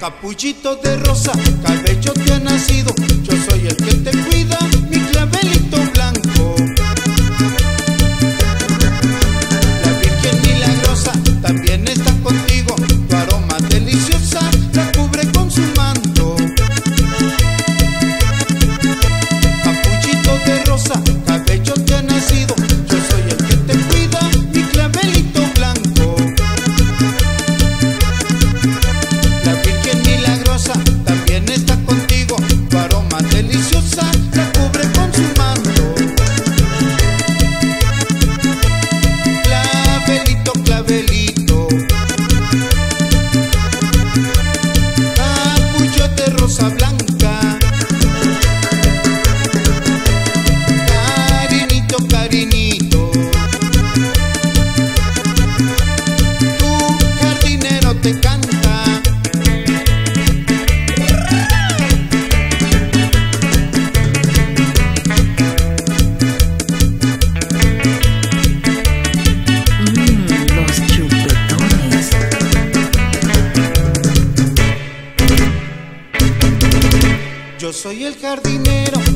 Capuchito de rosa, cabello te ha nacido, yo soy el que te cuida, mi clavelito blanco. La Virgen milagrosa también está contigo, tu aroma deliciosa la cubre con su manto. Capuchito de rosa, cabello te ha nacido, yo soy el que te cuida, mi clavelito blanco. La Virgen milagrosa también está contigo, tu aroma deliciosa la cubre con su manto. Clavelito, clavelito, capullo de rosa blanca. Carinito, carinito, tu jardinero te canta. Los chupetones. Yo soy el jardinero